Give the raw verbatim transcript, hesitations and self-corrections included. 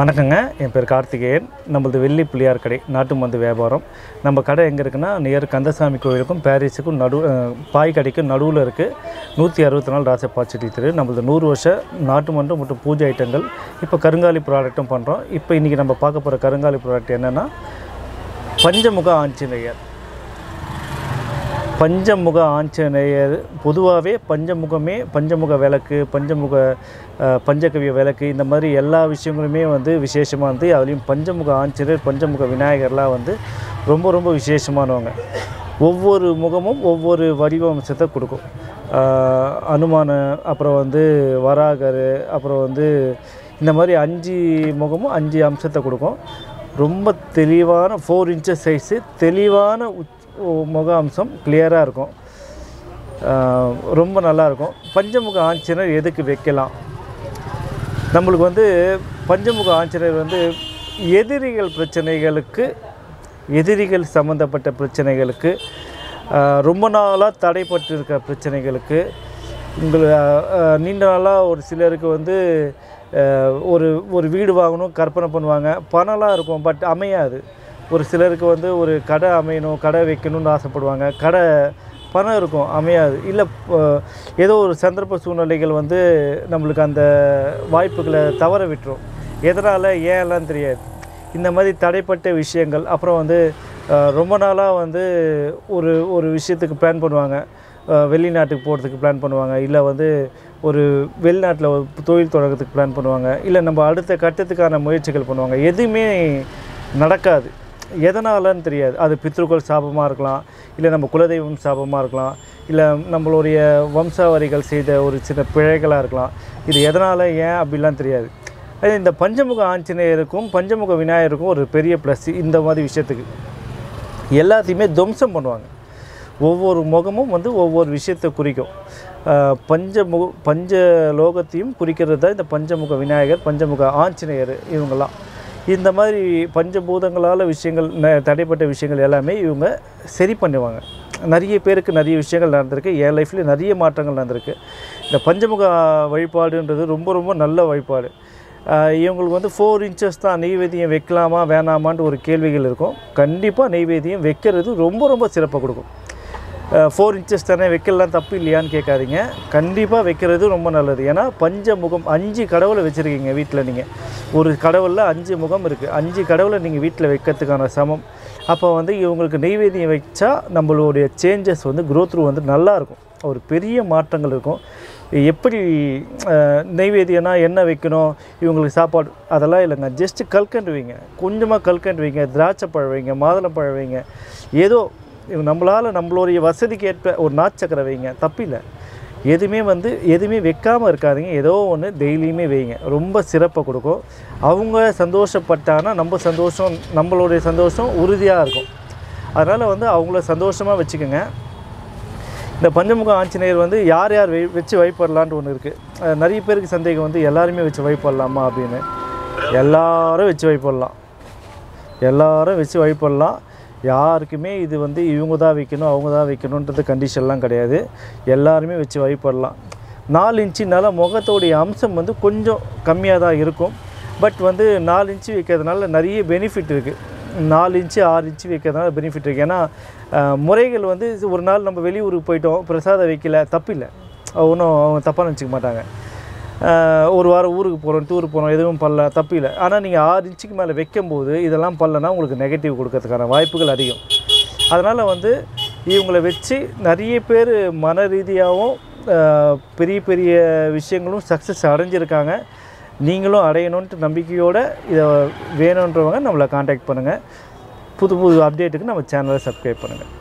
வணக்கங்க, என் பேர் கார்த்திகேயன். நம்மளது வெள்ளி பிள்ளையார் கடை, நாட்டு மருந்து வியாபாரம். நம்ம கடை எங்கே இருக்குன்னா, நியர் கந்தசாமி கோயிலுக்கும் பேரிஸுக்கும் நடு பாய் கடைக்கும் நடுவில் இருக்குது. நூற்றி அறுபத்தி நாலு ராசி பாய்ச்சட்டி தெரு. நம்மளது நூறு வருஷம் நாட்டு மருந்து மற்றும் பூஜை ஐட்டங்கள், இப்போ கருங்காலி ப்ராடக்ட்டும் பண்ணுறோம். இப்போ இன்றைக்கி நம்ம பார்க்க போகிற கருங்காலி ப்ராடக்ட் என்னென்னா, பஞ்சமுக ஆஞ்சநேயர். பஞ்சமுக ஆஞ்சநேயர் பொதுவாகவே பஞ்சமுகமே, பஞ்சமுக விளக்கு, பஞ்சமுக பஞ்சகவிய விளக்கு, இந்த மாதிரி எல்லா விஷயங்களுமே வந்து விசேஷமாக வந்து, அதுலேயும் பஞ்சமுக ஆஞ்சநேயர் பஞ்சமுக விநாயகர்லாம் வந்து ரொம்ப ரொம்ப விசேஷமானவங்க. ஒவ்வொரு முகமும் ஒவ்வொரு வடிவம்சத்தை கொடுக்கும். அனுமான, அப்புறம் வந்து வராகர், அப்புறம் வந்து இந்த மாதிரி அஞ்சு முகமும் அஞ்சு அம்சத்தை கொடுக்கும். ரொம்ப தெளிவான ஃபோர் இன்ச்சஸ் சைஸு, தெளிவான முக அம்சம், கிளியராக இருக்கும், ரொம்ப நல்லாயிருக்கும். பஞ்சமுக ஆஞ்சநேயர் எதுக்கு வைக்கலாம்? நம்மளுக்கு வந்து பஞ்சமுக ஆஞ்சநேயர் வந்து எதிரிகள் பிரச்சனைகளுக்கு, எதிரிகள் சம்மந்தப்பட்ட பிரச்சனைகளுக்கு, ரொம்ப நாளாக தடைப்பட்டிருக்கிற பிரச்சனைகளுக்கு, உங்கள் நீண்ட நாளாக ஒரு சிலருக்கு வந்து ஒரு ஒரு வீடு வாங்கணும் கற்பனை பண்ணுவாங்க, பணம்லாம் இருக்கும் பட் அமையாது. ஒரு சிலருக்கு வந்து ஒரு கடை அமையணும், கடை வைக்கணும்னு ஆசைப்படுவாங்க, கடை பணம் இருக்கும் அமையாது. இல்லை ஏதோ ஒரு சந்தர்ப்ப சூழ்நிலைகள் வந்து நம்மளுக்கு அந்த வாய்ப்புகளை தவற விட்டுரும். எதனால் ஏன்லாம் தெரியாது. இந்த மாதிரி தடைப்பட்ட விஷயங்கள், அப்புறம் வந்து ரொம்ப நாளாக வந்து ஒரு ஒரு விஷயத்துக்கு பிளான் பண்ணுவாங்க, வெளிநாட்டுக்கு போகிறதுக்கு பிளான் பண்ணுவாங்க, இல்லை வந்து ஒரு வெளிநாட்டில் ஒரு தொழில் தொடங்குறதுக்கு பிளான் பண்ணுவாங்க, இல்லை நம்ம அடுத்த கட்டத்துக்கான முயற்சிகள் பண்ணுவாங்க, எதுவுமே நடக்காது. எதனாலன்னு தெரியாது. அது பித்ருக்கள் சாபமாக இருக்கலாம், இல்லை நம்ம குலதெய்வம் சாபமாக இருக்கலாம், இல்லை நம்மளுடைய வம்சாவரிகள் செய்த ஒரு சின்ன பிழைகளாக இருக்கலாம். இது எதனால் ஏன் அப்படிலாம் தெரியாது. அது இந்த பஞ்சமுக ஆஞ்சநேயருக்கும் பஞ்சமுக விநாயகருக்கும் ஒரு பெரிய ப்ளஸ். இந்த மாதிரி விஷயத்துக்கு எல்லாத்தையுமே துவம்சம் பண்ணுவாங்க. ஒவ்வொரு முகமும் வந்து ஒவ்வொரு விஷயத்தை குறிக்கும். பஞ்சமுக பஞ்ச லோகத்தையும் குறிக்கிறது தான் இந்த பஞ்சமுக விநாயகர், பஞ்சமுக ஆஞ்சநேயர். இவங்கெல்லாம் இந்த மாதிரி பஞ்சபூதங்களால் விஷயங்கள், தடைப்பட்ட விஷயங்கள் எல்லாமே இவங்க சரி பண்ணுவாங்க. நிறைய பேருக்கு நிறைய விஷயங்கள் நடந்திருக்கு, என் லைஃப்லேயும் நிறைய மாற்றங்கள் நடந்திருக்கு. இந்த பஞ்சமுக வழிபாடுன்றது ரொம்ப ரொம்ப நல்ல வழிபாடு. இவங்களுக்கு வந்து ஃபோர் இன்ச்சஸ் தான். நெய்வேத்தியம் வைக்கலாமா வேணாமான்னு ஒரு கேள்விகள் இருக்கும். கண்டிப்பாக நெய்வேத்தியம் வைக்கிறது ரொம்ப ரொம்ப சிறப்பாக கொடுக்கும். ஃபோர் இன்ச்சஸ் தானே வைக்கலாம், தப்பு இல்லையான்னு கேட்காதீங்க. கண்டிப்பாக வைக்கிறது ரொம்ப நல்லது. ஏன்னா பஞ்சமுகம் அஞ்சு கடவுளை வச்சுருக்கீங்க வீட்டில். நீங்கள் ஒரு கடவுளில் அஞ்சு முகம் இருக்குது. அஞ்சு கடவுளை நீங்கள் வீட்டில் வைக்கிறதுக்கான சமம். அப்போ வந்து இவங்களுக்கு நெய்வேத்தியம் வைச்சா நம்மளுடைய சேஞ்சஸ் வந்து, க்ரோத் ரூ வந்து நல்லாயிருக்கும், ஒரு பெரிய மாற்றங்கள் இருக்கும். எப்படி நெய்வேத்தியம்னா என்ன வைக்கணும், இவங்களுக்கு சாப்பாடு அதெல்லாம் இல்லைங்க. ஜஸ்ட்டு கல்கண்டு வைங்க, கொஞ்சமாக கல்கண்டு வைங்க, திராட்சை பழம் வைங்க, மாதுளை பழம் வைங்க, ஏதோ இவங்க நம்மளால் நம்மளுடைய வசதிக்கு ஏற்ப ஒரு நாச்சக்கரை வைங்க, தப்பில்லை. எதுவுமே வந்து எதுவுமே வைக்காமல் இருக்காதிங்க, ஏதோ ஒன்று டெய்லியுமே வைங்க, ரொம்ப சிறப்பாக கொடுக்கும். அவங்க சந்தோஷப்பட்டாங்கன்னா நம்ம சந்தோஷம், நம்மளுடைய சந்தோஷம் உறுதியாக இருக்கும். அதனால் வந்து அவங்கள சந்தோஷமாக வச்சுக்கோங்க. இந்த பஞ்சமுக ஆஞ்சநேயர் வந்து யார் யார் வை வச்சு வைப்படலான்ட்டு ஒன்று இருக்குது. நிறைய பேருக்கு சந்தேகம் வந்து எல்லாருமே வச்சு வைப்படலாமா அப்படின்னு. எல்லோரும் வச்சு வைப்படலாம், எல்லோரும் வச்சு வைப்படலாம். யாருக்குமே இது வந்து இவங்க தான் வைக்கணும் அவங்க தான் வைக்கணுன்றது கண்டிஷன்லாம் கிடையாது. எல்லாருமே வச்சு வழிபடலாம். நாலு இன்ச்சுனால முகத்தோடைய அம்சம் வந்து கொஞ்சம் கம்மியாக தான் இருக்கும். பட் வந்து நாலு இன்ச்சு வைக்கிறதுனால நிறைய பெனிஃபிட் இருக்குது. நாலு இன்ச்சு ஆறு இன்ச்சு வைக்கிறதுனால பெனிஃபிட் இருக்குது. ஏன்னா முறைகள் வந்து ஒரு நாள் நம்ம வெளியூருக்கு போயிட்டோம், பிரசாதம் வைக்கல, தப்பில்லை, ஒன்றும் அவங்க தப்பாக நினச்சிக்க மாட்டாங்க. ஒரு வாரம் ஊருக்கு போகிறோம், டூர் போகிறோம், எதுவும் பண்ணல, தப்பில்லை. ஆனால் நீங்கள் ஆறு இன்ச்சுக்கு மேலே வைக்கும்போது இதெல்லாம் பண்ணலன்னா உங்களுக்கு நெகட்டிவ் கொடுக்கறதுக்கான வாய்ப்புகள் அதிகம். அதனால் வந்து இவங்களை வச்சு நிறைய பேர் மன ரீதியாகவும் பெரிய பெரிய விஷயங்களும் சக்ஸஸ் அடைஞ்சிருக்காங்க. நீங்களும் அடையணுன்ட்டு நம்பிக்கையோடு இதை வேணுன்றவங்க நம்மளை காண்டாக்ட் பண்ணுங்கள். புது புது அப்டேட்டுக்கு நம்ம சேனலை சப்ஸ்கிரைப் பண்ணுங்கள்.